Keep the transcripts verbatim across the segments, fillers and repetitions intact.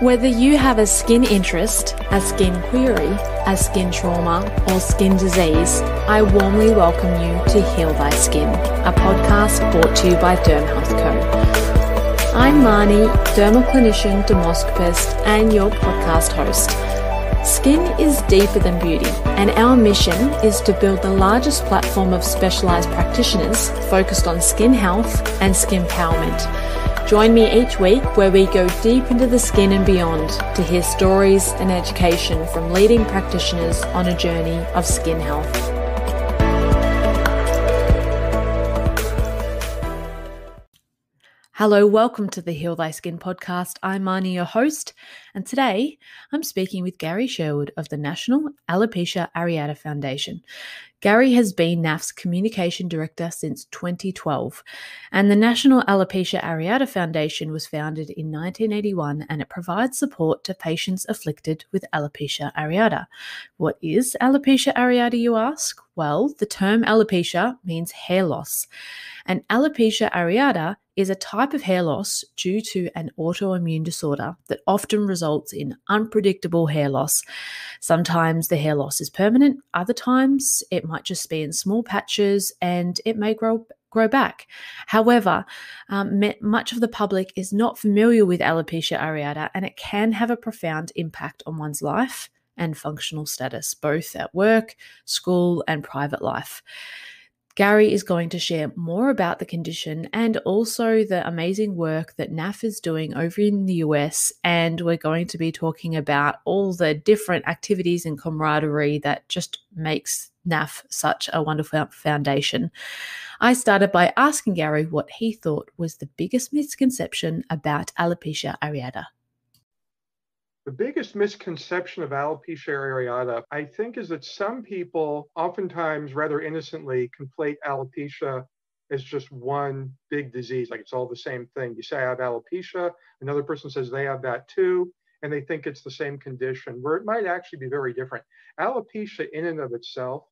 Whether you have a skin interest, a skin query, a skin trauma, or skin disease, I warmly welcome you to Heal Thy Skin, a podcast brought to you by Derm Health Co. I'm Marnie, dermal clinician, dermoscopist, and your podcast host. Skin is deeper than beauty, and our mission is to build the largest platform of specialized practitioners focused on skin health and skin empowerment. Join me each week where we go deep into the skin and beyond to hear stories and education from leading practitioners on a journey of skin health. Hello, welcome to the Heal Thy Skin podcast. I'm Marnie, your host, and today I'm speaking with Gary Sherwood of the National Alopecia Areata Foundation. Gary has been N A F's Communication Director since twenty twelve, and the National Alopecia Areata Foundation was founded in nineteen eighty-one, and it provides support to patients afflicted with alopecia areata. What is alopecia areata, you ask? Well, the term alopecia means hair loss, and alopecia areata is a type of hair loss due to an autoimmune disorder that often results in unpredictable hair loss. Sometimes the hair loss is permanent, other times it might just be in small patches and it may grow grow back. However, um, much of the public is not familiar with alopecia areata, and it can have a profound impact on one's life and functional status, both at work, school, and private life. Gary is going to share more about the condition and also the amazing work that N A F is doing over in the U S, and we're going to be talking about all the different activities and camaraderie that just makes N A F such a wonderful foundation. I started by asking Gary what he thought was the biggest misconception about alopecia areata. The biggest misconception of alopecia areata, I think, is that some people oftentimes rather innocently conflate alopecia as just one big disease, like it's all the same thing. You say I have alopecia, another person says they have that too, and they think it's the same condition, where it might actually be very different. Alopecia in and of itself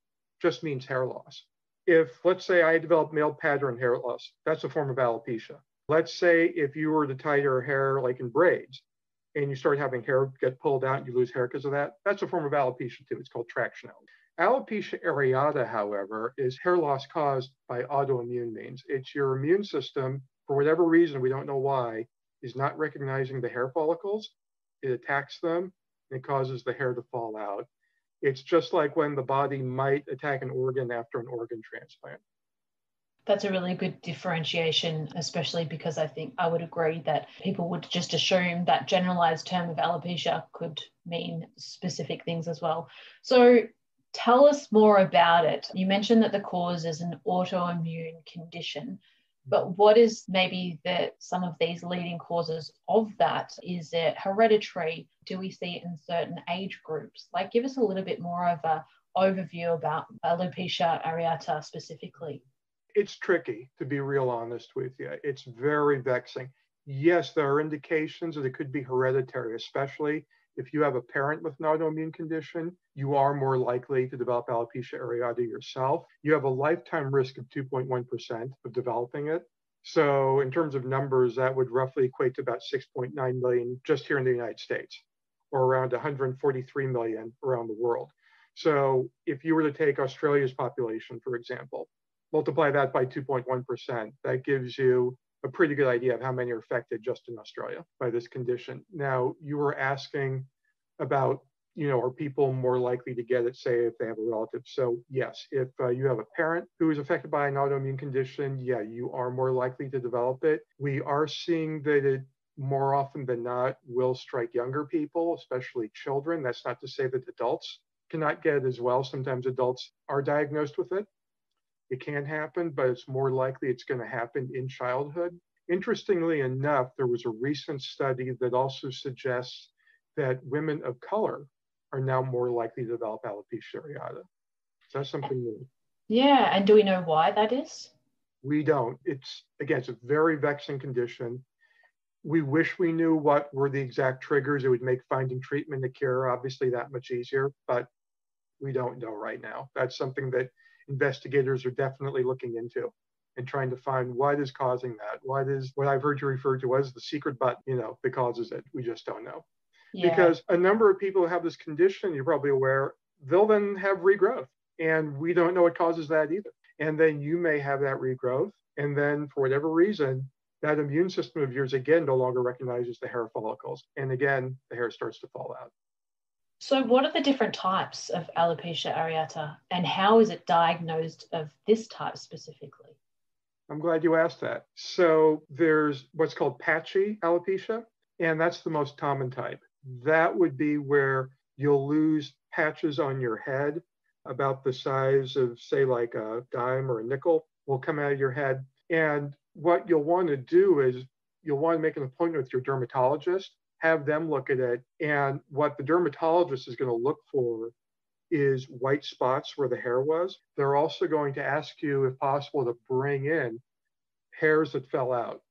just means hair loss. If, let's say, I develop male pattern hair loss, that's a form of alopecia. Let's say if you were to tie your hair like in braids, and you start having hair get pulled out and you lose hair because of that, that's a form of alopecia too. It's called traction alopecia. Alopecia areata, however, is hair loss caused by autoimmune means. It's your immune system, for whatever reason, we don't know why, is not recognizing the hair follicles. It attacks them and it causes the hair to fall out. It's just like when the body might attack an organ after an organ transplant. That's a really good differentiation, especially because I think I would agree that people would just assume that generalized term of alopecia could mean specific things as well. So tell us more about it. You mentioned that the cause is an autoimmune condition, but what is maybe the, some of these leading causes of that? Is it hereditary? Do we see it in certain age groups? Like, give us a little bit more of an overview about alopecia areata specifically. It's tricky, to be real honest with you. It's very vexing. Yes, there are indications that it could be hereditary, especially if you have a parent with an autoimmune condition, you are more likely to develop alopecia areata yourself. You have a lifetime risk of two point one percent of developing it. So in terms of numbers, that would roughly equate to about six point nine million just here in the United States, or around one hundred forty-three million around the world. So if you were to take Australia's population, for example, multiply that by two point one percent, that gives you a pretty good idea of how many are affected just in Australia by this condition. Now, you were asking about, you know, are people more likely to get it, say, if they have a relative? So yes, if uh, you have a parent who is affected by an autoimmune condition, yeah, you are more likely to develop it. We are seeing that it more often than not will strike younger people, especially children. That's not to say that adults cannot get it as well. Sometimes adults are diagnosed with it. It can happen, but it's more likely it's going to happen in childhood. Interestingly enough, there was a recent study that also suggests that women of color are now more likely to develop alopecia areata. So that's something new. Yeah, and do we know why that is? We don't. It's, again, it's a very vexing condition. We wish we knew what were the exact triggers. It would make finding treatment and cure obviously that much easier, but we don't know right now. That's something that investigators are definitely looking into. and trying to find what is causing that. What is what I've heard you refer to as the secret button, you know, that causes it. We just don't know. Yeah. Because a number of people who have this condition, you're probably aware, they'll then have regrowth. And we don't know what causes that either. And then you may have that regrowth. And then for whatever reason, that immune system of yours, again, no longer recognizes the hair follicles. And again, the hair starts to fall out. So what are the different types of alopecia areata, and how is it diagnosed of this type specifically? I'm glad you asked that. So there's what's called patchy alopecia, and that's the most common type. That would be where you'll lose patches on your head about the size of, say, like a dime or a nickel will come out of your head. And what you'll want to do is you'll want to make an appointment with your dermatologist, have them look at it. And what the dermatologist is going to look for is white spots where the hair was. They're also going to ask you, if possible, to bring in hairs that fell out.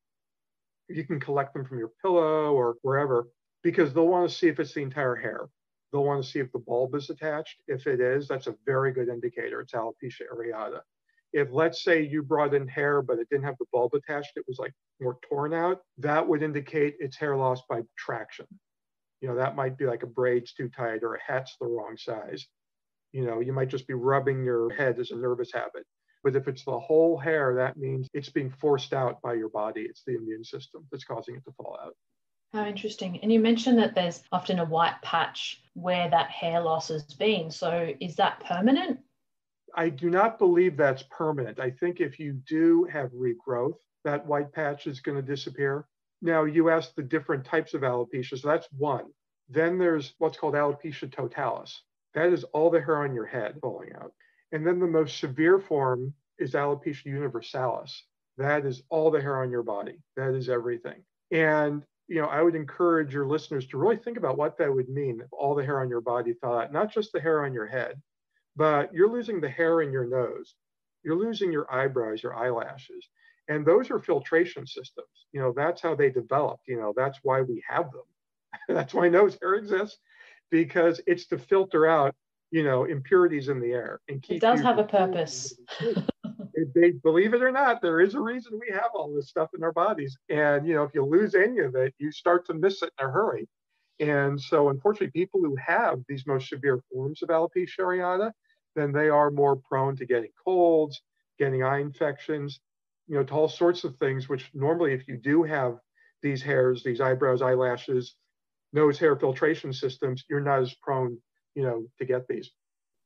You can collect them from your pillow or wherever, because they'll want to see if it's the entire hair. They'll want to see if the bulb is attached. If it is, that's a very good indicator. It's alopecia areata. If, let's say, you brought in hair, but it didn't have the bulb attached, it was like more torn out, that would indicate it's hair loss by traction. You know, that might be like a braid's too tight or a hat's the wrong size. You know, you might just be rubbing your head as a nervous habit. But if it's the whole hair, that means it's being forced out by your body. It's the immune system that's causing it to fall out. How interesting. And you mentioned that there's often a white patch where that hair loss has been. So is that permanent? I do not believe that's permanent. I think if you do have regrowth, that white patch is going to disappear. Now, you asked the different types of alopecia, so that's one. Then there's what's called alopecia totalis. That is all the hair on your head falling out. And then the most severe form is alopecia universalis. That is all the hair on your body. That is everything. And, you know, I would encourage your listeners to really think about what that would mean if all the hair on your body fell out, not just the hair on your head. But you're losing the hair in your nose. You're losing your eyebrows, your eyelashes. And those are filtration systems. You know, that's how they developed. You know, that's why we have them. That's why nose hair exists, because it's to filter out, you know, impurities in the air. And keep it does have a purpose. They, believe it or not, there is a reason we have all this stuff in our bodies. And, you know, if you lose any of it, you start to miss it in a hurry. And so, unfortunately, people who have these most severe forms of alopecia areata, then they are more prone to getting colds, getting eye infections, you know, to all sorts of things, which normally, if you do have these hairs, these eyebrows, eyelashes, nose hair filtration systems, you're not as prone, you know, to get these.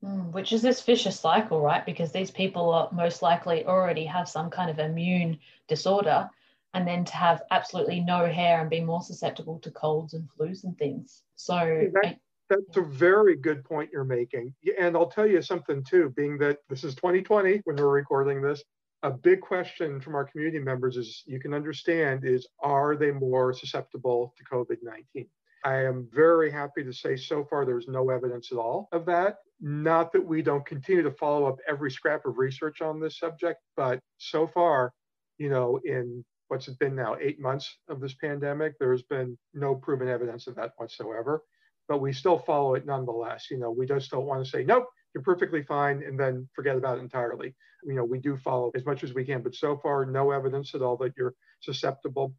Mm, which is this vicious cycle, right? Because these people are most likely already have some kind of immune disorder. And then to have absolutely no hair and be more susceptible to colds and flus and things. So that, that's a very good point you're making. And I'll tell you something too, being that this is twenty twenty when we're recording this, a big question from our community members is, you can understand, is are they more susceptible to COVID nineteen? I am very happy to say so far there's no evidence at all of that. Not that we don't continue to follow up every scrap of research on this subject, but so far, you know, in what's it been now, eight months of this pandemic, there's been no proven evidence of that whatsoever, but we still follow it nonetheless. You know, we just don't want to say, nope, you're perfectly fine, and then forget about it entirely. You know, we do follow as much as we can, but so far, no evidence at all that you're susceptible.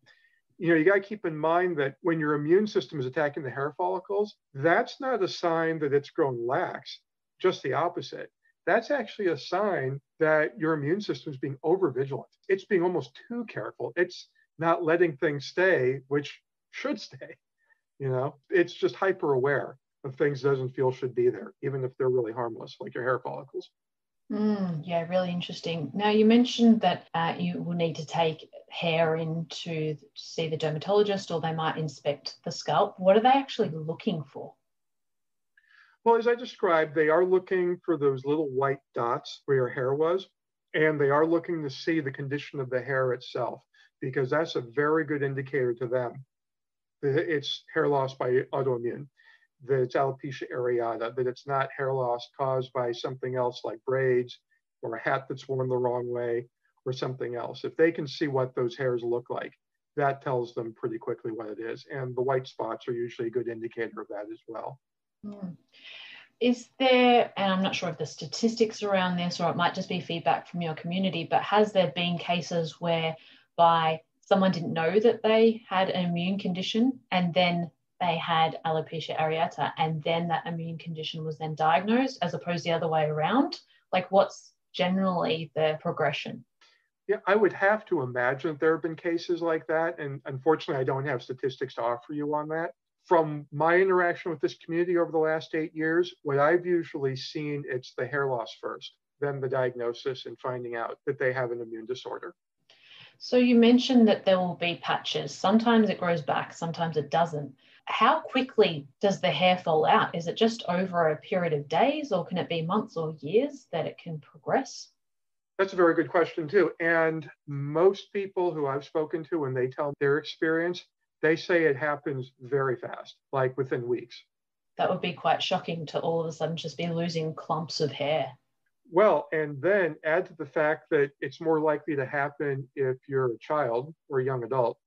You know, you got to keep in mind that when your immune system is attacking the hair follicles, that's not a sign that it's grown lax, just the opposite. That's actually a sign that your immune system is being overvigilant. It's being almost too careful. It's not letting things stay, which should stay. You know, it's just hyper aware of things it doesn't feel should be there, even if they're really harmless, like your hair follicles. Mm, yeah, really interesting. Now, you mentioned that uh, you will need to take hair in to see the dermatologist, or they might inspect the scalp. What are they actually looking for? Well, as I described, they are looking for those little white dots where your hair was, and they are looking to see the condition of the hair itself, because that's a very good indicator to them that it's hair loss by autoimmune, that it's alopecia areata, that it's not hair loss caused by something else like braids or a hat that's worn the wrong way or something else. If they can see what those hairs look like, that tells them pretty quickly what it is. And the white spots are usually a good indicator of that as well. Mm. is there, and I'm not sure if the statistics around this or it might just be feedback from your community, but has there been cases whereby someone didn't know that they had an immune condition and then they had alopecia areata and then that immune condition was then diagnosed as opposed to the other way around? Like, what's generally the progression? Yeah, I would have to imagine there have been cases like that. And unfortunately, I don't have statistics to offer you on that. From my interaction with this community over the last eight years, what I've usually seen, it's the hair loss first, then the diagnosis and finding out that they have an immune disorder. So you mentioned that there will be patches. Sometimes it grows back, sometimes it doesn't. How quickly does the hair fall out? Is it just over a period of days, or can it be months or years that it can progress? That's a very good question too. And most people who I've spoken to, when they tell their experience, they say it happens very fast, like within weeks. That would be quite shocking to all of a sudden just be losing clumps of hair. Well, and then add to the fact that it's more likely to happen if you're a child or a young adult,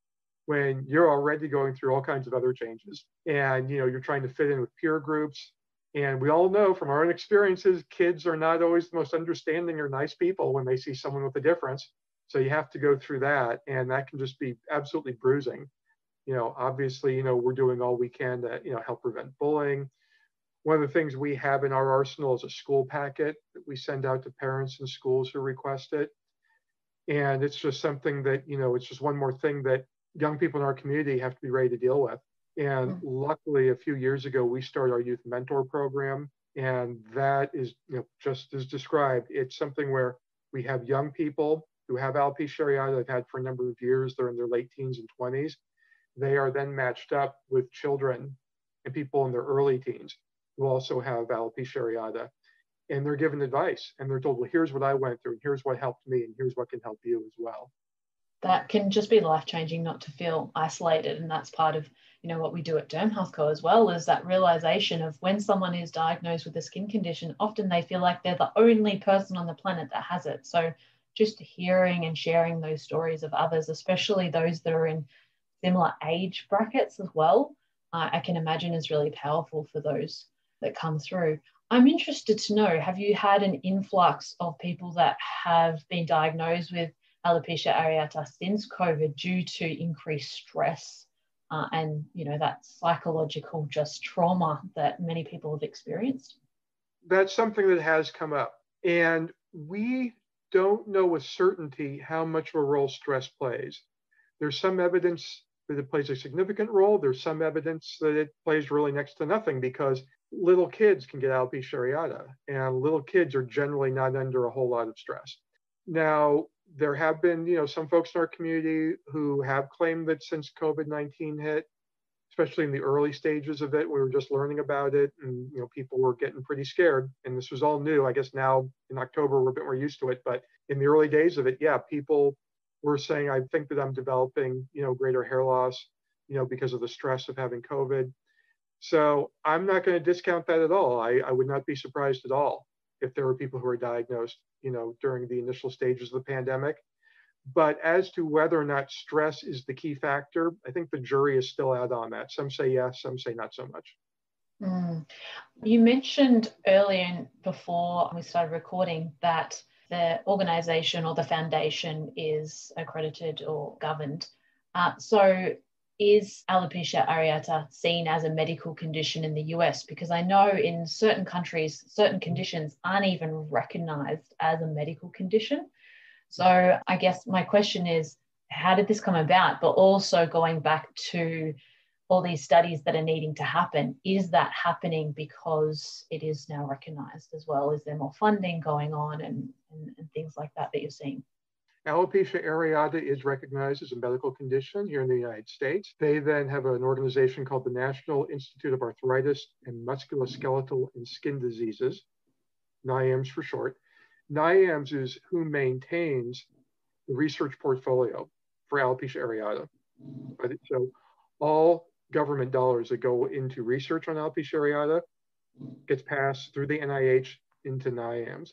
when you're already going through all kinds of other changes and, you know, you're trying to fit in with peer groups. And we all know from our own experiences, kids are not always the most understanding or nice people when they see someone with a difference. So you have to go through that, and that can just be absolutely bruising. You know, obviously, you know, we're doing all we can to, you know, help prevent bullying. One of the things we have in our arsenal is a school packet that we send out to parents and schools who request it. And it's just something that, you know, it's just one more thing that young people in our community have to be ready to deal with. And mm-hmm. luckily, a few years ago, we started our youth mentor program. And that is, you know, just as described, it's something where we have young people who have alopecia areata, they've had for a number of years, they're in their late teens and twenties. They are then matched up with children and people in their early teens who also have alopecia areata. And they're given advice and they're told, well, here's what I went through and here's what helped me and here's what can help you as well. That can just be life-changing, not to feel isolated. And that's part of, you know, what we do at Derm Health Co as well, is that realization of when someone is diagnosed with a skin condition, often they feel like they're the only person on the planet that has it. So just hearing and sharing those stories of others, especially those that are in similar age brackets as well, uh, I can imagine is really powerful for those that come through. I'm interested to know, have you had an influx of people that have been diagnosed with alopecia areata since COVID due to increased stress uh, and, you know, that psychological just trauma that many people have experienced? That's something that has come up. And we don't know with certainty how much of a role stress plays. There's some evidence that it plays a significant role. There's some evidence that it plays really next to nothing, because little kids can get alopecia areata, and little kids are generally not under a whole lot of stress. Now, there have been, you know, some folks in our community who have claimed that since COVID nineteen hit, especially in the early stages of it, we were just learning about it, and, you know, people were getting pretty scared. And this was all new. I guess now in October, we're a bit more used to it. But in the early days of it, yeah, people were saying, I think that I'm developing, you know, greater hair loss, you know, because of the stress of having COVID. So I'm not going to discount that at all. I, I would not be surprised at all if there were people who were diagnosed, you know, during the initial stages of the pandemic. But as to whether or not stress is the key factor, I think the jury is still out on that. Some say yes, some say not so much. Mm. You mentioned earlier before we started recording that the organisation or the foundation is accredited or governed. Uh, so is alopecia areata seen as a medical condition in the U S? Because I know in certain countries, certain conditions aren't even recognised as a medical condition. So I guess my question is, how did this come about? But also going back to all these studies that are needing to happen, is that happening because it is now recognised as well? Is there more funding going on and, and, and things like that that you're seeing? Alopecia areata is recognized as a medical condition here in the United States. They then have an organization called the National Institute of Arthritis and Musculoskeletal and Skin Diseases, NIAMS for short. NIAMS is who maintains the research portfolio for alopecia areata. But so all government dollars that go into research on alopecia areata gets passed through the N I H into NIAMS.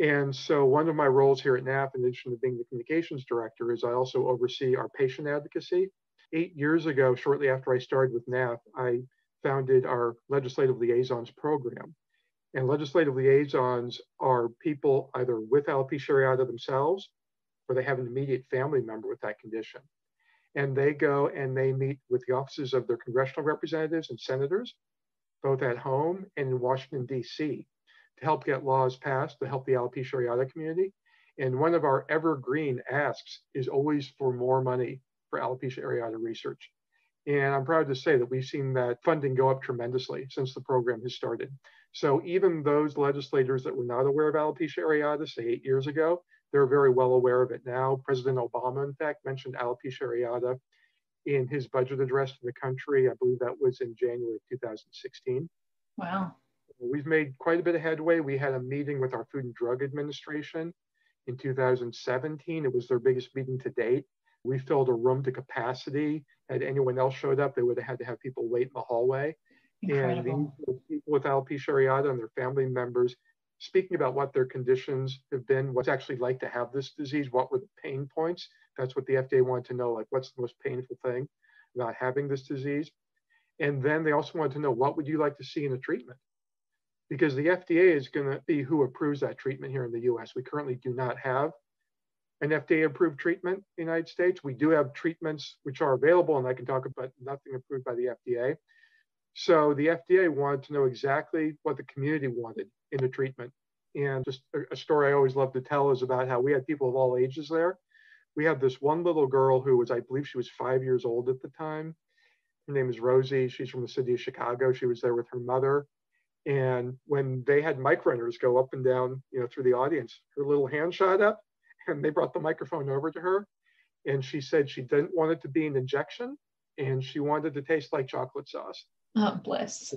And so one of my roles here at N A F, in addition to being the communications director, is I also oversee our patient advocacy. Eight years ago, shortly after I started with N A F, I founded our legislative liaisons program. And legislative liaisons are people either with alopecia areata themselves, or they have an immediate family member with that condition. And they go and they meet with the offices of their congressional representatives and senators, both at home and in Washington, D C, to help get laws passed to help the alopecia areata community. And one of our evergreen asks is always for more money for alopecia areata research. And I'm proud to say that we've seen that funding go up tremendously since the program has started. So even those legislators that were not aware of alopecia areata, say eight years ago, they're very well aware of it now. President Obama, in fact, mentioned alopecia areata in his budget address to the country. I believe that was in January of two thousand sixteen. Wow. We've made quite a bit of headway. We had a meeting with our Food and Drug Administration in two thousand seventeen. It was their biggest meeting to date. We filled a room to capacity. Had anyone else showed up, they would have had to have people wait in the hallway. Incredible. And these people with alopecia areata and their family members speaking about what their conditions have been, what's actually like to have this disease, what were the pain points. That's what the F D A wanted to know, like what's the most painful thing about having this disease. And then they also wanted to know, what would you like to see in a treatment? Because the F D A is gonna be who approves that treatment here in the U S. We currently do not have an F D A approved treatment in the United States. We do have treatments which are available, and I can talk about nothing approved by the F D A. So the F D A wanted to know exactly what the community wanted in the treatment. And just a story I always love to tell is about how we had people of all ages there. We had this one little girl who was, I believe she was five years old at the time. Her name is Rosie. She's from the city of Chicago. She was there with her mother. And when they had mic runners go up and down, you know, through the audience, her little hand shot up and they brought the microphone over to her. And she said she didn't want it to be an injection and she wanted to taste like chocolate sauce. Oh, bless.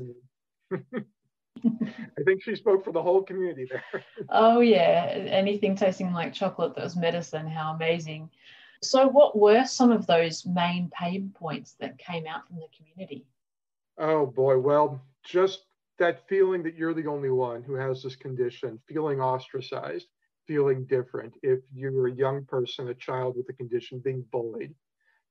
I think she spoke for the whole community there. Oh, yeah. Anything tasting like chocolate that was medicine, how amazing. So what were some of those main pain points that came out from the community? Oh, boy. Well, just that feeling that you're the only one who has this condition, feeling ostracized, feeling different. If you were a young person, a child with a condition, being bullied,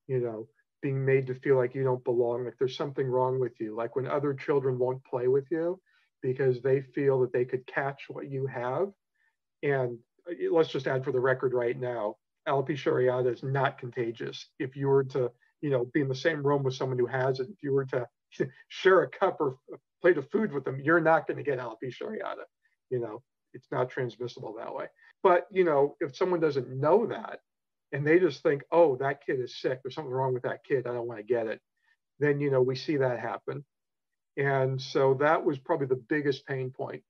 you know, being made to feel like you don't belong, like there's something wrong with you, like when other children won't play with you because they feel that they could catch what you have. And let's just add for the record right now, alopecia areata is not contagious. If you were to, you know, be in the same room with someone who has it, if you were to share a cup or a plate of food with them, you're not going to get alopecia areata. You know, it's not transmissible that way. But, you know, if someone doesn't know that, and they just think, oh, that kid is sick. There's something wrong with that kid. I don't want to get it. Then, you know, we see that happen. And so that was probably the biggest pain point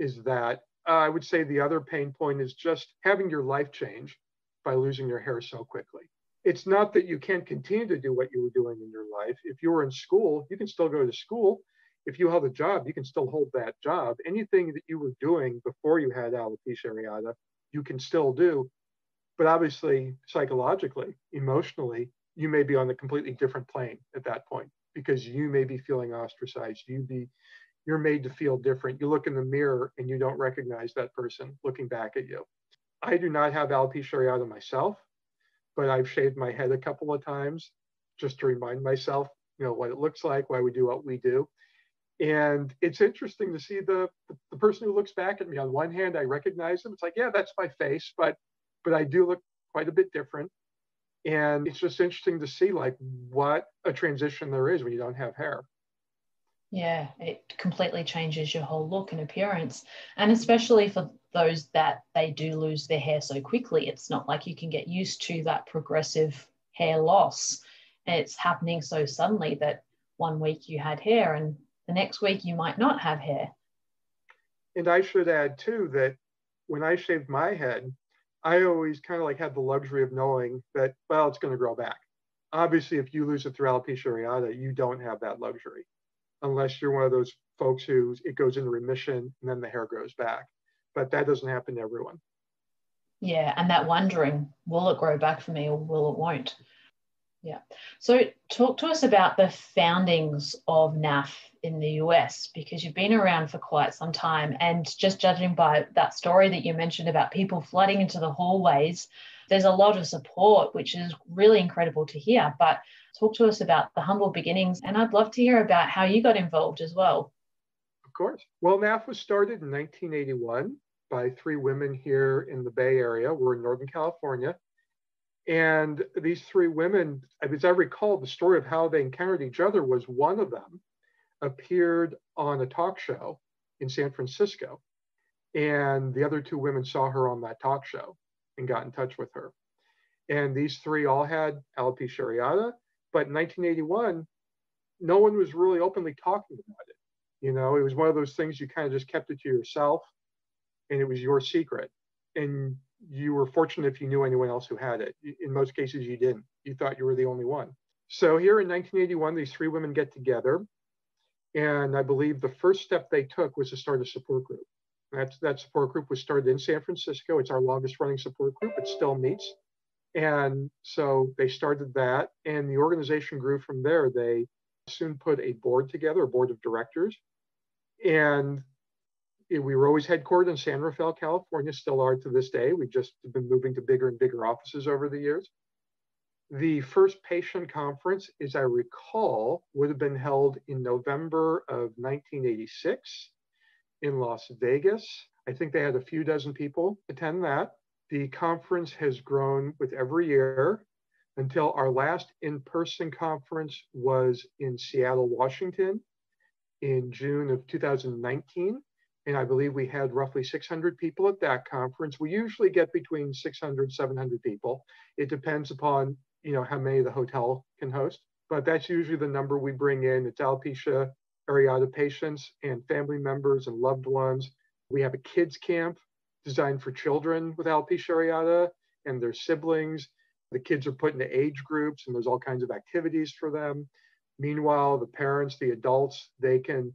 is that. Uh, I would say the other pain point is just having your life change by losing your hair so quickly. It's not that you can't continue to do what you were doing in your life. If you were in school, you can still go to school. If you held a job, you can still hold that job. Anything that you were doing before you had alopecia areata, you can still do. But obviously, psychologically, emotionally, you may be on a completely different plane at that point because you may be feeling ostracized. You be, you're made to feel different. You look in the mirror and you don't recognize that person looking back at you. I do not have alopecia areata myself, but I've shaved my head a couple of times just to remind myself, you know, what it looks like, why we do what we do. And it's interesting to see the, the person who looks back at me. On one hand, I recognize them. It's like, yeah, that's my face, but but I do look quite a bit different. And it's just interesting to see like what a transition there is when you don't have hair. Yeah, it completely changes your whole look and appearance. And especially for those that they do lose their hair so quickly, it's not like you can get used to that progressive hair loss. It's happening so suddenly that one week you had hair and the next week you might not have hair. And I should add too that when I shaved my head, I always kind of like had the luxury of knowing that, well, it's going to grow back. Obviously, if you lose it through alopecia areata, you don't have that luxury, unless you're one of those folks who it goes into remission and then the hair grows back. But that doesn't happen to everyone. Yeah, and that wondering, will it grow back for me or will it won't? Yeah. So talk to us about the foundings of N A F in the U S, because you've been around for quite some time. And just judging by that story that you mentioned about people flooding into the hallways, there's a lot of support, which is really incredible to hear. But talk to us about the humble beginnings. And I'd love to hear about how you got involved as well. Of course. Well, N A F was started in nineteen eighty-one by three women here in the Bay Area. We're in Northern California. And these three women, as I recall, the story of how they encountered each other was one of them appeared on a talk show in San Francisco. And the other two women saw her on that talk show and got in touch with her. And these three all had alopecia areata. But in nineteen eighty-one, no one was really openly talking about it. You know, it was one of those things you kind of just kept it to yourself, and it was your secret. And you were fortunate if you knew anyone else who had it. In most cases, you didn't. You thought you were the only one. So here in nineteen eighty-one, these three women get together. And I believe the first step they took was to start a support group. That, that support group was started in San Francisco. It's our longest running support group. It still meets. And so they started that, and the organization grew from there. They soon put a board together, a board of directors. And we were always headquartered in San Rafael, California, still are to this day. We've just been moving to bigger and bigger offices over the years. The first patient conference, as I recall, would have been held in November of nineteen eighty-six in Las Vegas. I think they had a few dozen people attend that. The conference has grown with every year until our last in-person conference was in Seattle, Washington in June of two thousand nineteen. And I believe we had roughly six hundred people at that conference. We usually get between six hundred, seven hundred people. It depends upon, you know, how many the hotel can host, but that's usually the number we bring in. It's alopecia areata patients and family members and loved ones. We have a kids camp designed for children with alopecia areata and their siblings. The kids are put into age groups, and there's all kinds of activities for them. Meanwhile, the parents, the adults, they can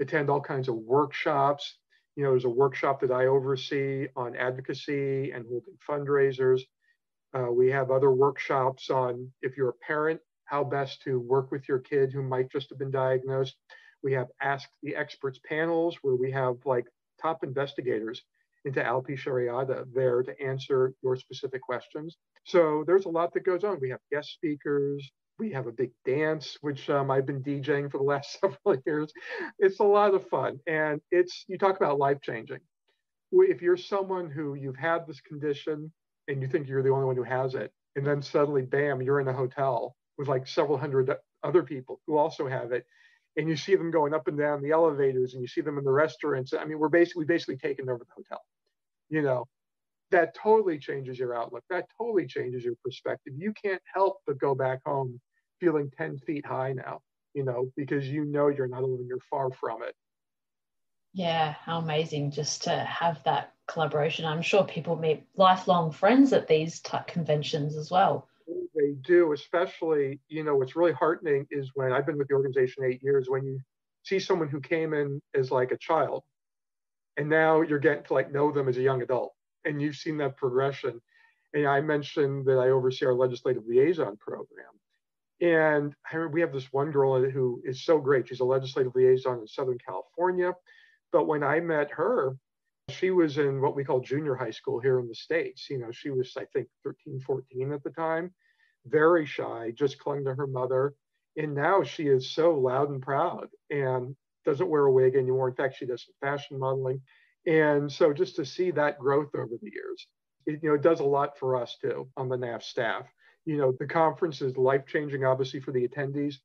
attend all kinds of workshops. You know, there's a workshop that I oversee on advocacy and holding fundraisers. Uh, we have other workshops on, if you're a parent, how best to work with your kid who might just have been diagnosed. We have Ask the Experts panels where we have like top investigators into alopecia areata there to answer your specific questions. So there's a lot that goes on. We have guest speakers. We have a big dance, which um, I've been DJing for the last several years. It's a lot of fun. And it's, you talk about life-changing. If you're someone who you've had this condition and you think you're the only one who has it, and then suddenly, bam, you're in a hotel with like several hundred other people who also have it. And you see them going up and down the elevators, and you see them in the restaurants. I mean, we're basically, basically taking over the hotel. You know, that totally changes your outlook. That totally changes your perspective. You can't help but go back home feeling ten feet high now, you know, because you know you're not alone, you're far from it. Yeah, how amazing just to have that collaboration. I'm sure people meet lifelong friends at these type conventions as well. They do, especially, you know, what's really heartening is when I've been with the organization eight years, when you see someone who came in as like a child, and now you're getting to like know them as a young adult, and you've seen that progression. And I mentioned that I oversee our legislative liaison program. And I remember we have this one girl who is so great. She's a legislative liaison in Southern California. But when I met her, she was in what we call junior high school here in the States. You know, she was, I think, thirteen, fourteen at the time, very shy, just clung to her mother. And now she is so loud and proud and doesn't wear a wig anymore. In fact, she does some fashion modeling. And so just to see that growth over the years, it, you know, it does a lot for us too on the N A F staff. You know, the conference is life-changing, obviously, for the attendees,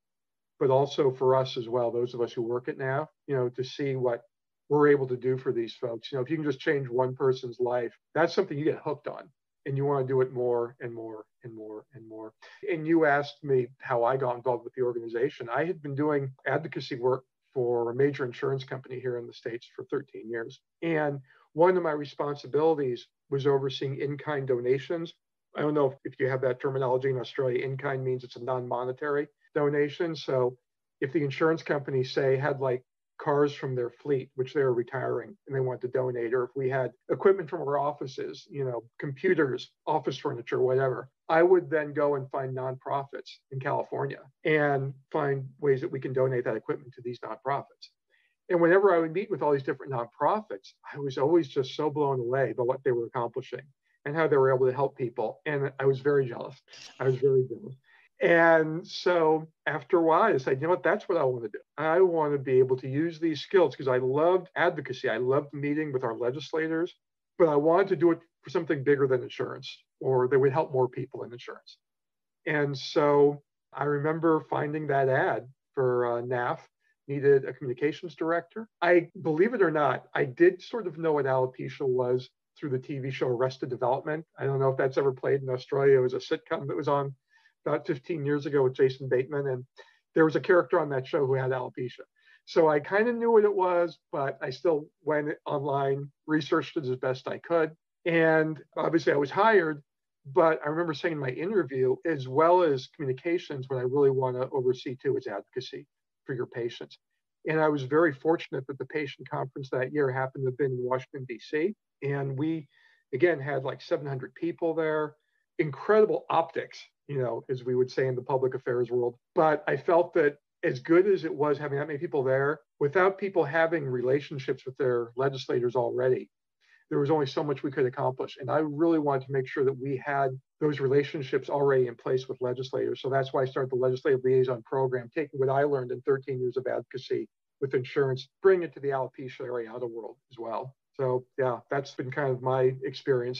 but also for us as well, those of us who work at N A F, you know, to see what we're able to do for these folks. You know, if you can just change one person's life, that's something you get hooked on, and you want to do it more and more and more and more. And you asked me how I got involved with the organization. I had been doing advocacy work for a major insurance company here in the States for thirteen years. And one of my responsibilities was overseeing in-kind donations. I don't know if you have that terminology in Australia. In-kind means it's a non-monetary donation. So if the insurance company, say, had like cars from their fleet, which they were retiring, and they wanted to donate, or if we had equipment from our offices, you know, computers, office furniture, whatever, I would then go and find nonprofits in California and find ways that we can donate that equipment to these nonprofits. And whenever I would meet with all these different nonprofits, I was always just so blown away by what they were accomplishing and how they were able to help people. And I was very jealous. I was very jealous. And so after a while, I said, you know what, that's what I want to do. I want to be able to use these skills because I loved advocacy. I loved meeting with our legislators, but I wanted to do it for something bigger than insurance, or that would help more people in insurance. And so I remember finding that ad for uh, N A F, needed a communications director. I, believe it or not, I did sort of know what alopecia was through the T V show Arrested Development. I don't know if that's ever played in Australia. It was a sitcom that was on about fifteen years ago with Jason Bateman. And there was a character on that show who had alopecia. So I kind of knew what it was, but I still went online, researched it as best I could. And obviously I was hired, but I remember saying in my interview, as well as communications, what I really want to oversee too is advocacy for your patients. And I was very fortunate that the patient conference that year happened to have been in Washington, D C. And we, again, had like seven hundred people there, incredible optics, you know, as we would say in the public affairs world. But I felt that as good as it was having that many people there, without people having relationships with their legislators already, there was only so much we could accomplish. And I really wanted to make sure that we had those relationships already in place with legislators. So that's why I started the Legislative Liaison Program, taking what I learned in thirteen years of advocacy with insurance, bring it to the alopecia areata world as well. So yeah, that's been kind of my experience.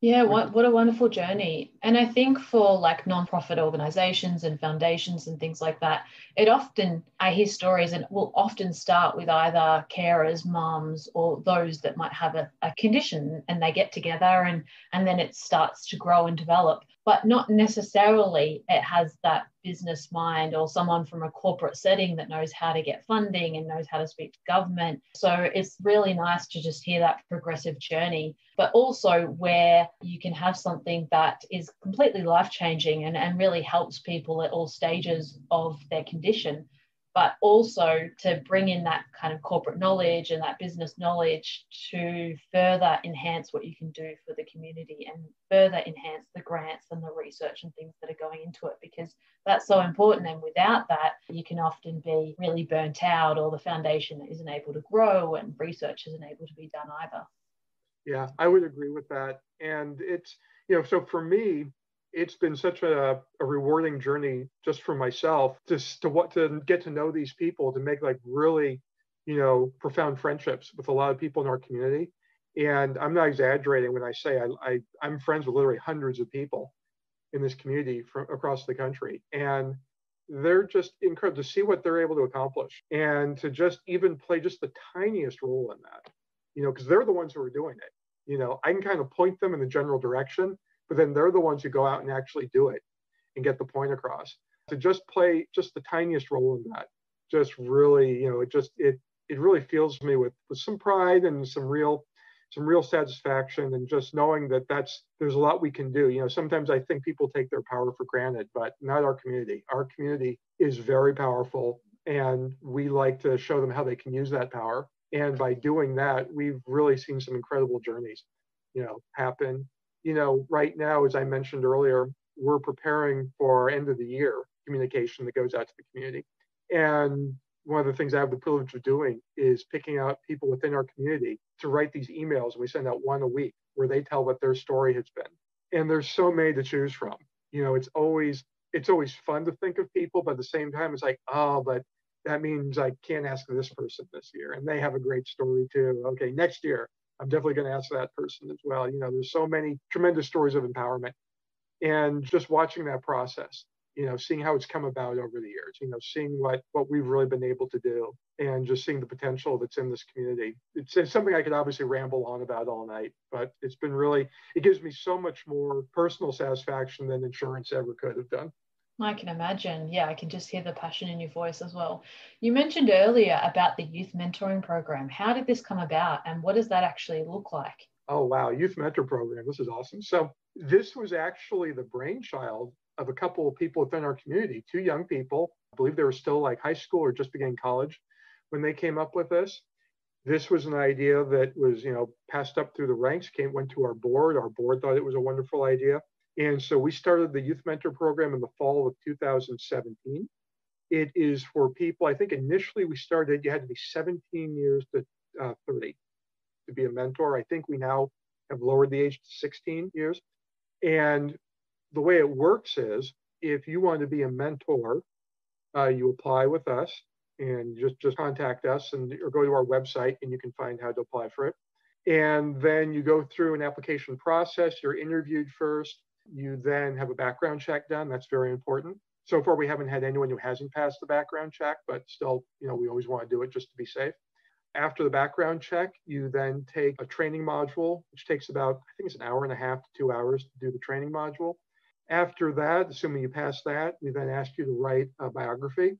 Yeah, what, what a wonderful journey. And I think for like nonprofit organizations and foundations and things like that, it often, I hear stories and will often start with either carers, mums, or those that might have a, a condition, and they get together and, and then it starts to grow and develop. But not necessarily it has that business mind or someone from a corporate setting that knows how to get funding and knows how to speak to government. So it's really nice to just hear that progressive journey, but also where you can have something that is completely life-changing and, and really helps people at all stages of their condition, but also to bring in that kind of corporate knowledge and that business knowledge to further enhance what you can do for the community and further enhance the grants and the research and things that are going into it, because that's so important. And without that, you can often be really burnt out, or the foundation isn't able to grow and research isn't able to be done either. Yeah, I would agree with that. And it's, you know, so for me, it's been such a, a rewarding journey just for myself, just to what to get to know these people, to make like really, you know, profound friendships with a lot of people in our community. And I'm not exaggerating when I say I, I I'm friends with literally hundreds of people in this community from across the country, and they're just incredible to see what they're able to accomplish and to just even play just the tiniest role in that, you know, because they're the ones who are doing it. You know, I can kind of point them in the general direction, but then they're the ones who go out and actually do it and get the point across. To just play just the tiniest role in that, just really, you know, it just, it it really fills me with, with some pride and some real, some real satisfaction, and just knowing that that's, there's a lot we can do. You know, sometimes I think people take their power for granted, but not our community. Our community is very powerful, and we like to show them how they can use that power. And by doing that, we've really seen some incredible journeys, you know, happen. You know, right now, as I mentioned earlier, we're preparing for end of the year communication that goes out to the community. And one of the things I have the privilege of doing is picking out people within our community to write these emails. And we send out one a week where they tell what their story has been. And there's so many to choose from. You know, it's always, it's always fun to think of people, but at the same time, it's like, oh, but that means I can't ask this person this year. And they have a great story too. Okay, next year, I'm definitely going to ask that person as well. You know, there's so many tremendous stories of empowerment, and just watching that process, you know, seeing how it's come about over the years, you know, seeing what, what we've really been able to do, and just seeing the potential that's in this community. It's, it's something I could obviously ramble on about all night, but it's been really, it gives me so much more personal satisfaction than insurance ever could have done. I can imagine. Yeah, I can just hear the passion in your voice as well. You mentioned earlier about the youth mentoring program. How did this come about, and what does that actually look like? Oh, wow. Youth mentor program. This is awesome. So this was actually the brainchild of a couple of people within our community, two young people. I believe they were still like high school or just began college when they came up with this. This was an idea that was, you know, passed up through the ranks, came, went to our board. Our board thought it was a wonderful idea. And so we started the Youth Mentor Program in the fall of two thousand seventeen. It is for people, I think initially we started, you had to be seventeen years to uh, thirty to be a mentor. I think we now have lowered the age to sixteen years. And the way it works is if you want to be a mentor, uh, you apply with us and just, just contact us and or go to our website and you can find how to apply for it. And then you go through an application process, you're interviewed first, you then have a background check done. That's very important. So far, we haven't had anyone who hasn't passed the background check, but still, you know, we always want to do it just to be safe. After the background check, you then take a training module, which takes about, I think it's an hour and a half to two hours to do the training module. After that, assuming you pass that, we then ask you to write a biography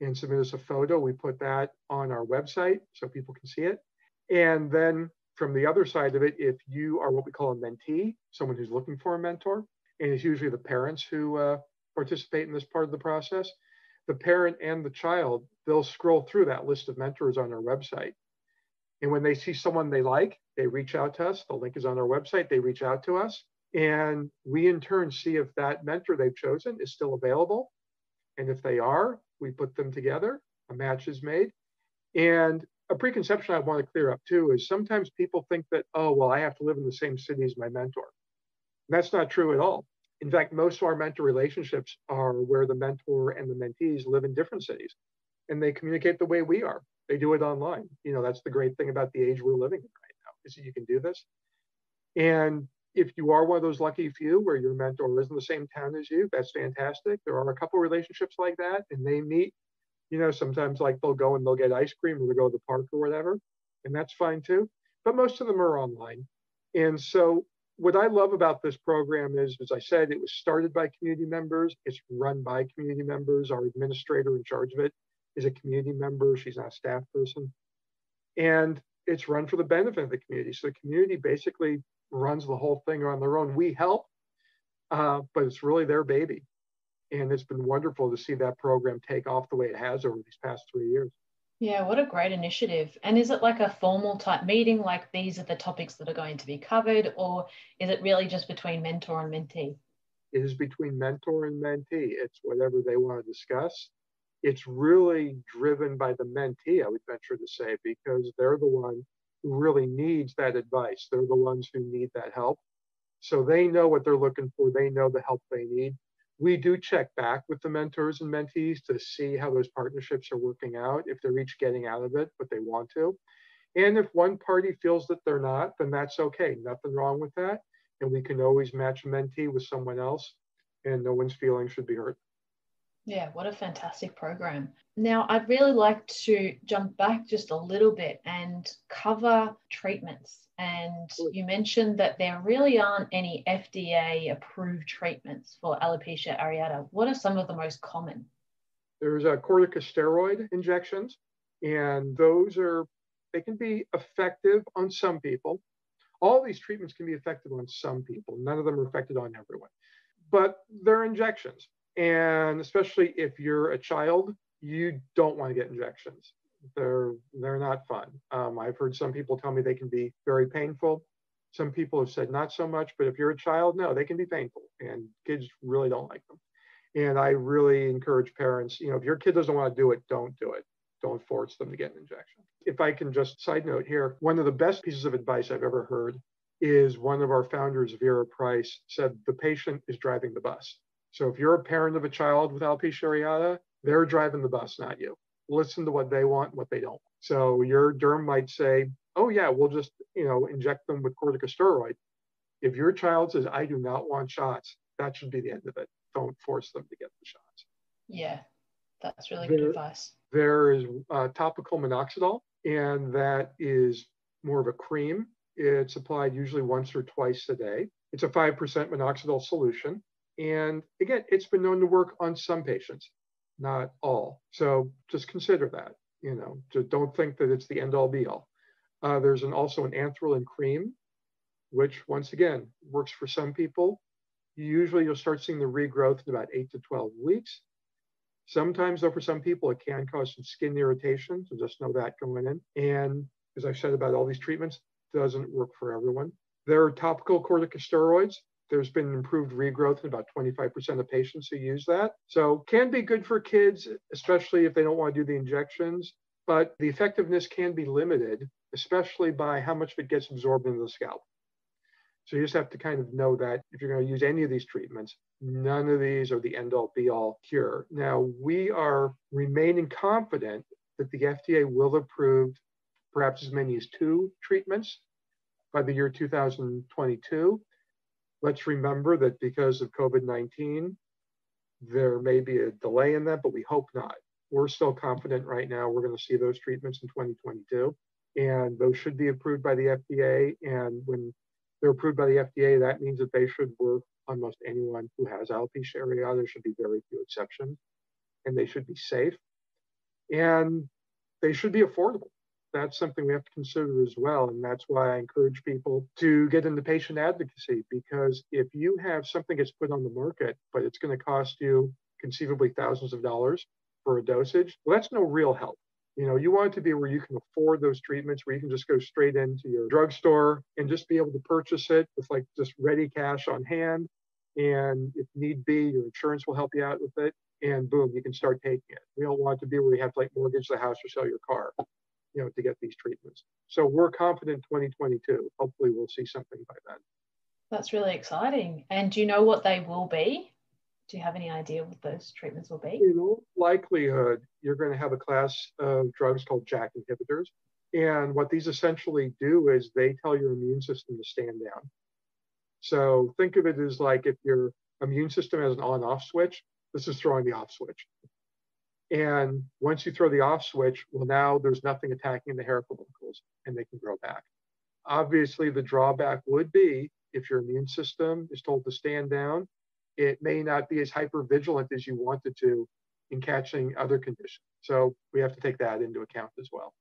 and submit us a photo. We put that on our website so people can see it. And then from the other side of it, if you are what we call a mentee, someone who's looking for a mentor, and it's usually the parents who uh, participate in this part of the process, the parent and the child, they'll scroll through that list of mentors on our website. And when they see someone they like, they reach out to us. The link is on our website. They reach out to us. And we, in turn, see if that mentor they've chosen is still available. And if they are, we put them together. A match is made. And a preconception I want to clear up, too, is sometimes people think that, oh, well, I have to live in the same city as my mentor. And that's not true at all. In fact, most of our mentor relationships are where the mentor and the mentees live in different cities, and they communicate the way we are. They do it online. You know, that's the great thing about the age we're living in right now, is that you can do this. And if you are one of those lucky few where your mentor lives in the same town as you, that's fantastic. There are a couple of relationships like that, and they meet. You know, sometimes like they'll go and they'll get ice cream or they'll go to the park or whatever, and that's fine too. But most of them are online. And so what I love about this program is, as I said, it was started by community members. It's run by community members. Our administrator in charge of it is a community member. She's not a staff person. And it's run for the benefit of the community. So the community basically runs the whole thing on their own. We help, uh, but it's really their baby. And it's been wonderful to see that program take off the way it has over these past three years. Yeah, what a great initiative. And is it like a formal type meeting, like these are the topics that are going to be covered, or is it really just between mentor and mentee? It is between mentor and mentee. It's whatever they want to discuss. It's really driven by the mentee, I would venture to say, because they're the one who really needs that advice. They're the ones who need that help. So they know what they're looking for. They know the help they need. We do check back with the mentors and mentees to see how those partnerships are working out, if they're each getting out of it what they want to. And if one party feels that they're not, then that's okay. Nothing wrong with that. And we can always match a mentee with someone else, and no one's feelings should be hurt. Yeah, what a fantastic program. Now, I'd really like to jump back just a little bit and cover treatments. And you mentioned that there really aren't any F D A-approved treatments for alopecia areata. What are some of the most common? There's a corticosteroid injections, and those are, they can be effective on some people. All these treatments can be effective on some people. None of them are effective on everyone, but they're injections. And especially if you're a child, you don't want to get injections. They're, they're not fun. Um, I've heard some people tell me they can be very painful. Some people have said not so much, but if you're a child, no, they can be painful. And kids really don't like them. And I really encourage parents, you know, if your kid doesn't want to do it, don't do it. Don't force them to get an injection. If I can just side note here, one of the best pieces of advice I've ever heard is one of our founders, Vera Price, said, the patient is driving the bus. So if you're a parent of a child with alopecia areata, they're driving the bus, not you. Listen to what they want, what they don't. So your derm might say, oh yeah, we'll just, you know, inject them with corticosteroid. If your child says, I do not want shots, that should be the end of it. Don't force them to get the shots. Yeah, that's really there, good advice. There is uh, topical minoxidil, and that is more of a cream. It's applied usually once or twice a day. It's a five percent minoxidil solution. And again, it's been known to work on some patients, not all. So just consider that, you know, just don't think that it's the end all be all. Uh, there's an, also an anthralin cream, which once again, works for some people. Usually you'll start seeing the regrowth in about eight to twelve weeks. Sometimes though, for some people, it can cause some skin irritation. So just know that going in. And as I've said about all these treatments, it doesn't work for everyone. There are topical corticosteroids. There's been improved regrowth in about twenty-five percent of patients who use that. So can be good for kids, especially if they don't want to do the injections, but the effectiveness can be limited, especially by how much of it gets absorbed into the scalp. So you just have to kind of know that if you're going to use any of these treatments, none of these are the end-all be-all cure. Now, we are remaining confident that the F D A will approve perhaps as many as two treatments by the year two thousand twenty-two. Let's remember that because of COVID nineteen, there may be a delay in that, but we hope not. We're still confident right now we're going to see those treatments in twenty twenty-two, and those should be approved by the F D A. And when they're approved by the F D A, that means that they should work on most anyone who has alopecia areata. There should be very few exceptions, and they should be safe, and they should be affordable. That's something we have to consider as well, and that's why I encourage people to get into patient advocacy, because if you have something that's put on the market, but it's going to cost you conceivably thousands of dollars for a dosage, well, that's no real help. You know, you want it to be where you can afford those treatments, where you can just go straight into your drugstore and just be able to purchase it with like just ready cash on hand. And if need be, your insurance will help you out with it. And boom, you can start taking it. We don't want it to be where you have to like mortgage the house or sell your car, you know, to get these treatments. So we're confident twenty twenty-two. Hopefully we'll see something by then. That's really exciting. And do you know what they will be? Do you have any idea what those treatments will be? In all likelihood, you're going to have a class of drugs called jack inhibitors. And what these essentially do is they tell your immune system to stand down. So think of it as like if your immune system has an on-off switch, this is throwing the off switch. And once you throw the off switch, well, now there's nothing attacking the hair follicles and they can grow back. Obviously, the drawback would be if your immune system is told to stand down, it may not be as hypervigilant as you wanted to in catching other conditions. So we have to take that into account as well.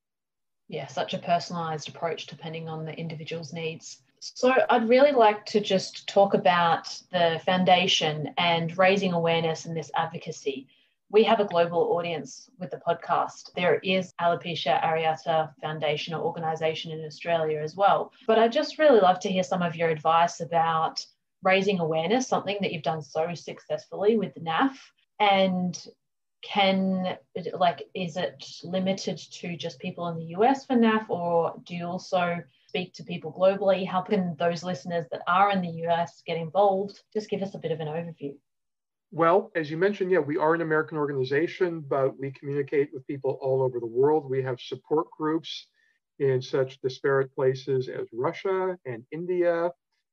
Yeah, such a personalized approach depending on the individual's needs. So I'd really like to just talk about the foundation and raising awareness in this advocacy. We have a global audience with the podcast. There is Alopecia Areata Foundation or organisation in Australia as well. But I'd just really love to hear some of your advice about raising awareness, something that you've done so successfully with the N A F, and can, like, is it limited to just people in the U S for N A F, or do you also speak to people globally? How can those listeners that are in the U S get involved? Just give us a bit of an overview. Well, as you mentioned, yeah, we are an American organization, but we communicate with people all over the world. We have support groups in such disparate places as Russia and India.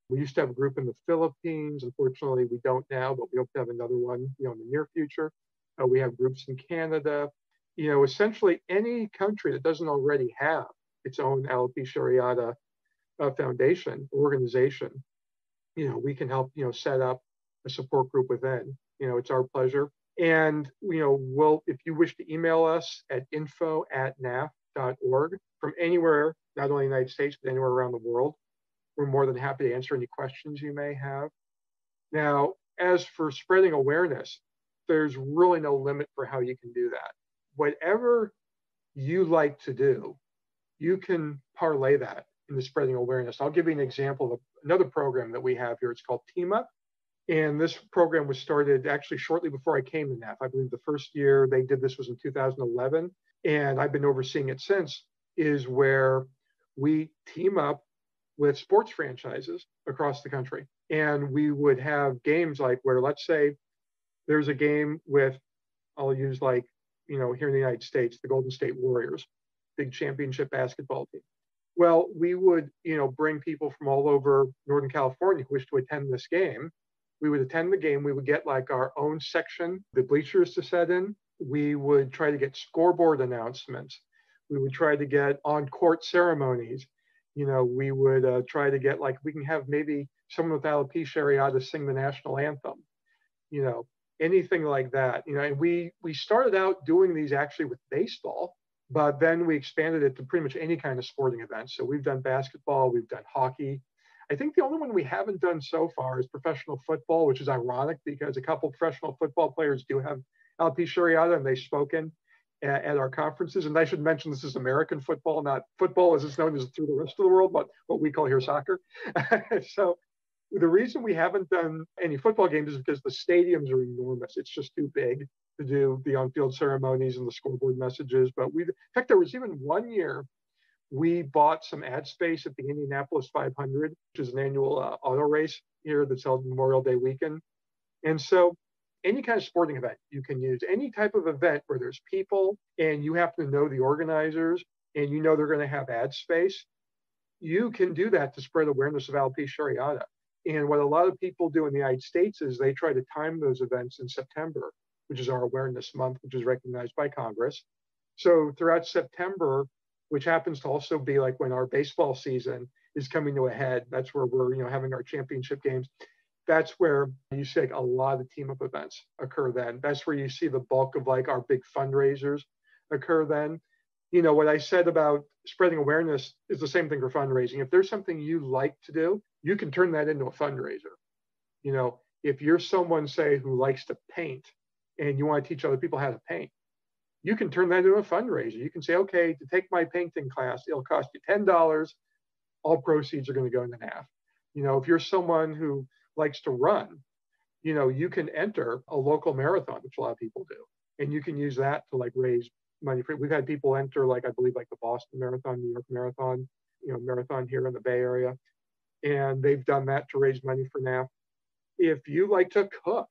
We used to have a group in the Philippines. Unfortunately, we don't now, but we hope to have another one, you know, in the near future. Uh, we have groups in Canada. You know, essentially any country that doesn't already have its own Alopecia Areata uh, foundation organization, you know, we can help, you know, set up a support group within. You know, it's our pleasure. And, you know, we'll, if you wish to email us at info at naf dot org from anywhere, not only in the United States, but anywhere around the world, we're more than happy to answer any questions you may have. Now, as for spreading awareness, there's really no limit for how you can do that. Whatever you like to do, you can parlay that into spreading awareness. I'll give you an example of another program that we have here. It's called TEAM. And this program was started actually shortly before I came to N A F. I believe the first year they did this was in two thousand eleven. And I've been overseeing it since, is where we team up with sports franchises across the country. And we would have games like where, let's say there's a game with, I'll use like, you know, here in the United States, the Golden State Warriors, big championship basketball team. Well, we would, you know, bring people from all over Northern California who wish to attend this game. We would attend the game. We would get like our own section, the bleachers to set in. We would try to get scoreboard announcements. We would try to get on-court ceremonies. You know, we would uh, try to get, like, we can have maybe someone with alopecia areata sing the national anthem, you know, anything like that. You know, and we, we started out doing these actually with baseball, but then we expanded it to pretty much any kind of sporting event. So we've done basketball, we've done hockey. I think the only one we haven't done so far is professional football, which is ironic because a couple of professional football players do have alopecia areata and they've spoken at our conferences. And I should mention this is American football, not football as it's known as through the rest of the world, but what we call here soccer. So the reason we haven't done any football games is because the stadiums are enormous. It's just too big to do the on-field ceremonies and the scoreboard messages. But we, in fact, there was even one year we bought some ad space at the Indianapolis five hundred, which is an annual uh, auto race here that's held Memorial Day weekend. And so any kind of sporting event you can use, any type of event where there's people and you happen to know the organizers and you know they're going to have ad space, you can do that to spread awareness of alopecia areata. And what a lot of people do in the United States is they try to time those events in September, which is our awareness month, which is recognized by Congress. So throughout September, which happens to also be like when our baseball season is coming to a head, that's where we're, you know, having our championship games. That's where you see like a lot of team-up events occur then. That's where you see the bulk of like our big fundraisers occur then. You know, what I said about spreading awareness is the same thing for fundraising. If there's something you like to do, you can turn that into a fundraiser. You know, if you're someone, say, who likes to paint and you want to teach other people how to paint, you can turn that into a fundraiser. You can say, okay, to take my painting class, it'll cost you ten dollars. All proceeds are going to go into N A F. You know, if you're someone who likes to run, you know, you can enter a local marathon, which a lot of people do. And you can use that to like raise money. We've had people enter like, I believe like the Boston Marathon, New York Marathon, you know, marathon here in the Bay Area. And they've done that to raise money for N A F. If you like to cook,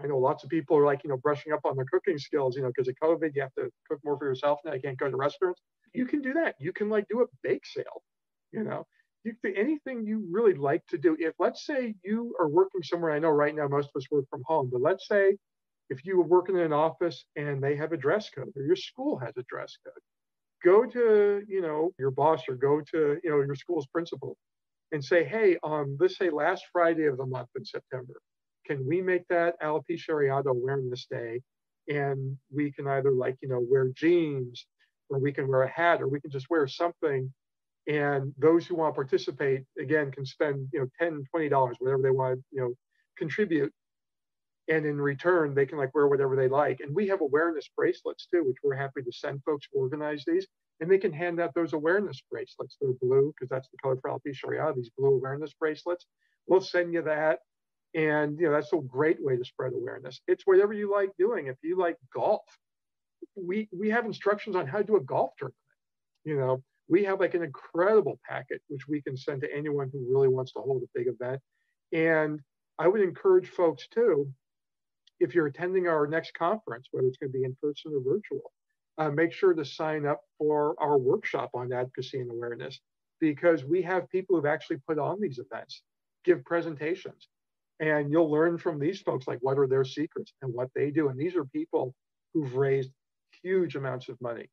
I know lots of people are like, you know, brushing up on their cooking skills, you know, because of COVID, you have to cook more for yourself now. You can't go to restaurants. You can do that. You can like do a bake sale, you know, you can do anything you really like to do. If let's say you are working somewhere, I know right now most of us work from home, but let's say if you were working in an office and they have a dress code or your school has a dress code, go to, you know, your boss or go to, you know, your school's principal and say, hey, um, let's say last Friday of the month in September, can we make that alopecia areata awareness day? And we can either like, you know, wear jeans or we can wear a hat or we can just wear something. And those who want to participate, again, can spend, you know, ten dollars, twenty dollars, whatever they want to, you know, contribute. And in return, they can like wear whatever they like. And we have awareness bracelets too, which we're happy to send folks who organize these. And they can hand out those awareness bracelets. They're blue because that's the color for alopecia areata, these blue awareness bracelets. We'll send you that. And, you know, that's a great way to spread awareness. It's whatever you like doing. If you like golf, we, we have instructions on how to do a golf tournament. You know, we have like an incredible packet, which we can send to anyone who really wants to hold a big event. And I would encourage folks too, if you're attending our next conference, whether it's going to be in person or virtual, uh, make sure to sign up for our workshop on advocacy and awareness, because we have people who've actually put on these events, give presentations. And you'll learn from these folks, like what are their secrets and what they do. And these are people who've raised huge amounts of money.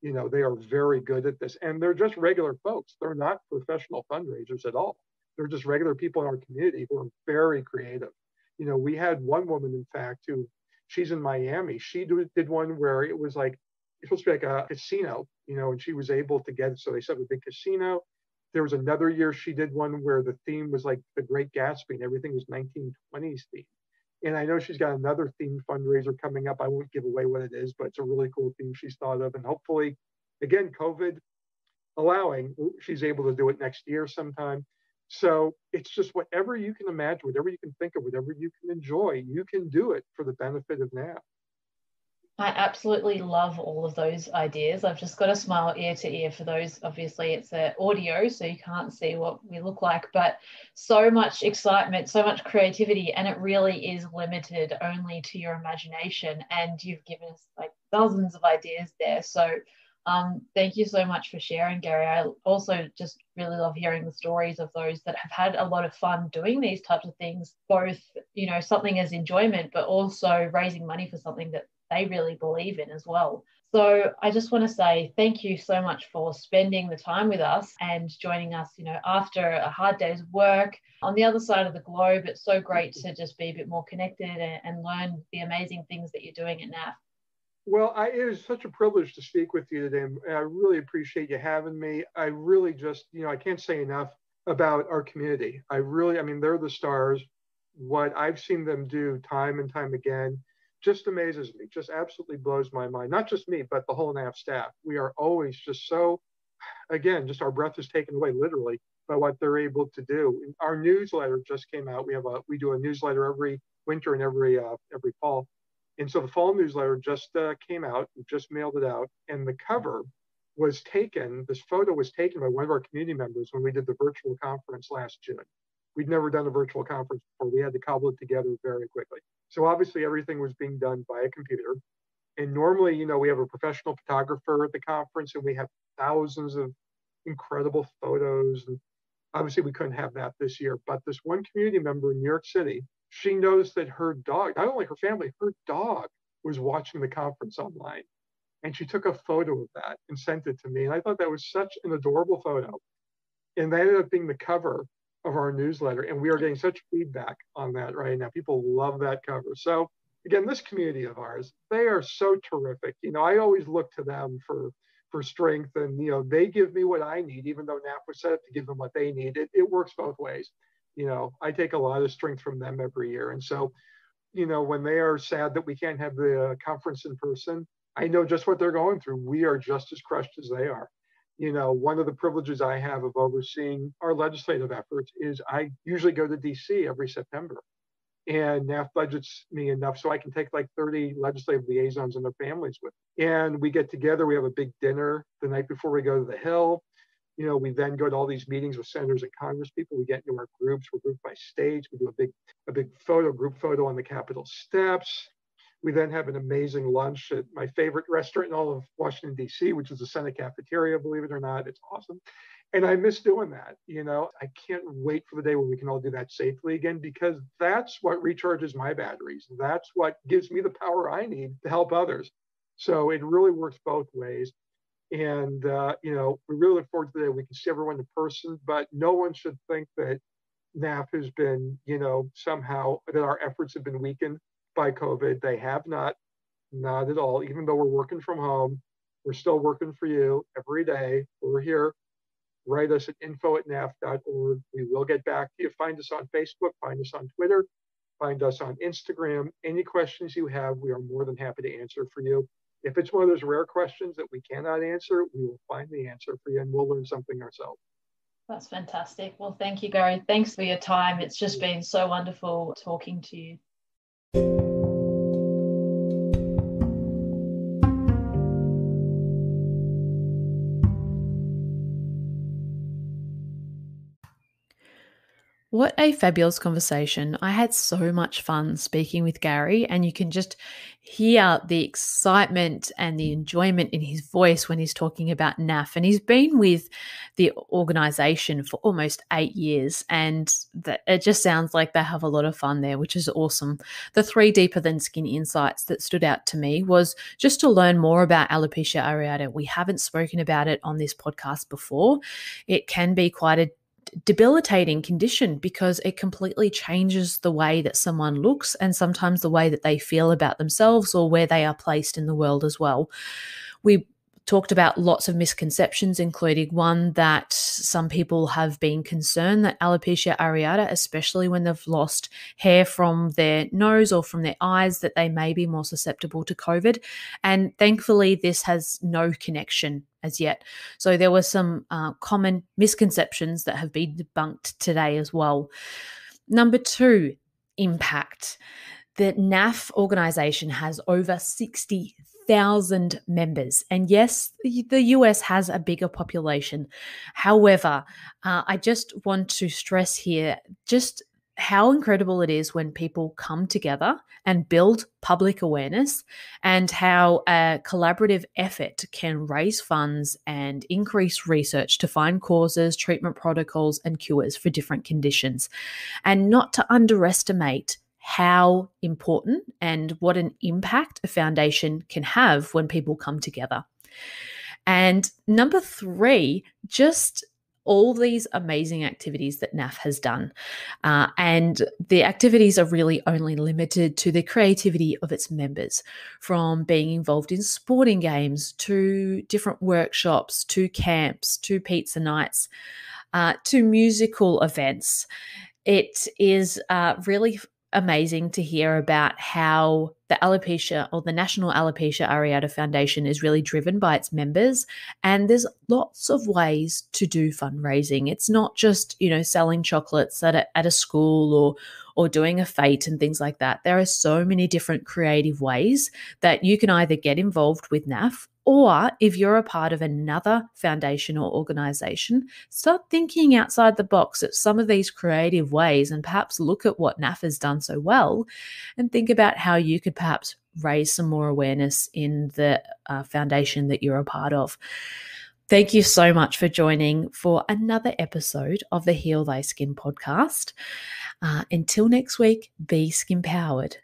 You know, they are very good at this. And they're just regular folks. They're not professional fundraisers at all. They're just regular people in our community who are very creative. You know, we had one woman, in fact, who, she's in Miami. She did one where it was like, it's supposed to be like a casino, you know, and she was able to get it. So they set up a big casino. There was another year she did one where the theme was like the Great Gatsby and everything was nineteen twenties theme. And I know she's got another themed fundraiser coming up. I won't give away what it is, but it's a really cool theme she's thought of. And hopefully, again, COVID allowing, she's able to do it next year sometime. So it's just whatever you can imagine, whatever you can think of, whatever you can enjoy, you can do it for the benefit of N A F. I absolutely love all of those ideas. I've just got a smile ear to ear for those. Obviously, it's uh, audio, so you can't see what we look like, but so much excitement, so much creativity, and it really is limited only to your imagination. And you've given us like dozens of ideas there. So um, thank you so much for sharing, Gary. I also just really love hearing the stories of those that have had a lot of fun doing these types of things, both, you know, something as enjoyment, but also raising money for something that they really believe in as well. So I just want to say thank you so much for spending the time with us and joining us, you know, after a hard day's work on the other side of the globe. It's so great to just be a bit more connected and, and learn the amazing things that you're doing at N A F. Well, I, it is such a privilege to speak with you today. And I really appreciate you having me. I really just, you know, I can't say enough about our community. I really, I mean, they're the stars. What I've seen them do time and time again just amazes me, just absolutely blows my mind. Not just me, but the whole N A F staff. We are always just so, again, just our breath is taken away literally by what they're able to do. Our newsletter just came out. We have a, we do a newsletter every winter and every, uh, every fall. And so the fall newsletter just uh, came out, we just mailed it out. And the cover was taken, this photo was taken by one of our community members when we did the virtual conference last June. We'd never done a virtual conference before. We had to cobble it together very quickly. So obviously everything was being done by a computer. And normally, you know, we have a professional photographer at the conference and we have thousands of incredible photos. And obviously we couldn't have that this year, but this one community member in New York City, she noticed that her dog, not only her family, her dog was watching the conference online. And she took a photo of that and sent it to me. And I thought that was such an adorable photo. And that ended up being the cover of our newsletter. And we are getting such feedback on that right now. People love that cover. So again, this community of ours, they are so terrific. You know, I always look to them for, for strength, and, you know, they give me what I need, even though N A P was set up to give them what they need. It, it works both ways. You know, I take a lot of strength from them every year. And so, you know, when they are sad that we can't have the conference in person, I know just what they're going through. We are just as crushed as they are. You know, one of the privileges I have of overseeing our legislative efforts is I usually go to D C every September, and N A F budgets me enough so I can take like thirty legislative liaisons and their families with me. And we get together, we have a big dinner the night before we go to the Hill. You know, we then go to all these meetings with senators and Congress people. We get into our groups, we're grouped by states. We do a big, a big photo, group photo on the Capitol steps. We then have an amazing lunch at my favorite restaurant in all of Washington, D C, which is the Senate cafeteria, believe it or not. It's awesome. And I miss doing that. You know, I can't wait for the day when we can all do that safely again, because that's what recharges my batteries. That's what gives me the power I need to help others. So it really works both ways. And, uh, you know, we really look forward to the day we can see everyone in person, but no one should think that N A P has been, you know, somehow that our efforts have been weakened by COVID. They have not, not at all. Even though we're working from home, we're still working for you every day. We're here. Write us at info at naf dot org. We will get back to you. Find us on Facebook, find us on Twitter, find us on Instagram. Any questions you have, we are more than happy to answer for you. If it's one of those rare questions that we cannot answer, we will find the answer for you and we'll learn something ourselves. That's fantastic. Well, thank you, Gary. Thanks for your time. It's just been so wonderful talking to you. What a fabulous conversation. I had so much fun speaking with Gary, and you can just hear the excitement and the enjoyment in his voice when he's talking about N A F. And he's been with the organization for almost eight years, and that it just sounds like they have a lot of fun there, which is awesome. The three deeper than skin insights that stood out to me was just to learn more about alopecia areata. We haven't spoken about it on this podcast before. It can be quite a debilitating condition because it completely changes the way that someone looks and sometimes the way that they feel about themselves or where they are placed in the world as well. We talked about lots of misconceptions, including one that some people have been concerned that alopecia areata, especially when they've lost hair from their nose or from their eyes, that they may be more susceptible to COVID. And thankfully, this has no connection as yet. So there were some uh, common misconceptions that have been debunked today as well. Number two, impact. The N A F organization has over sixty thousand members. And yes, the U S has a bigger population. However, uh, I just want to stress here just how incredible it is when people come together and build public awareness, and how a collaborative effort can raise funds and increase research to find causes, treatment protocols, and cures for different conditions. And not to underestimate how important and what an impact a foundation can have when people come together. And number three, just all these amazing activities that N A F has done. Uh, and the activities are really only limited to the creativity of its members, from being involved in sporting games to different workshops, to camps, to pizza nights, uh, to musical events. It is uh, really amazing to hear about how the alopecia, or the National Alopecia Areata Foundation, is really driven by its members. And there's lots of ways to do fundraising. It's not just, you know, selling chocolates at a, at a school or or doing a fate and things like that. There are so many different creative ways that you can either get involved with N A F, or if you're a part of another foundation or organization, start thinking outside the box at some of these creative ways and perhaps look at what N A F has done so well and think about how you could perhaps raise some more awareness in the uh, foundation that you're a part of. Thank you so much for joining for another episode of the Heal Thy Skin podcast. Uh, until next week, be skin powered.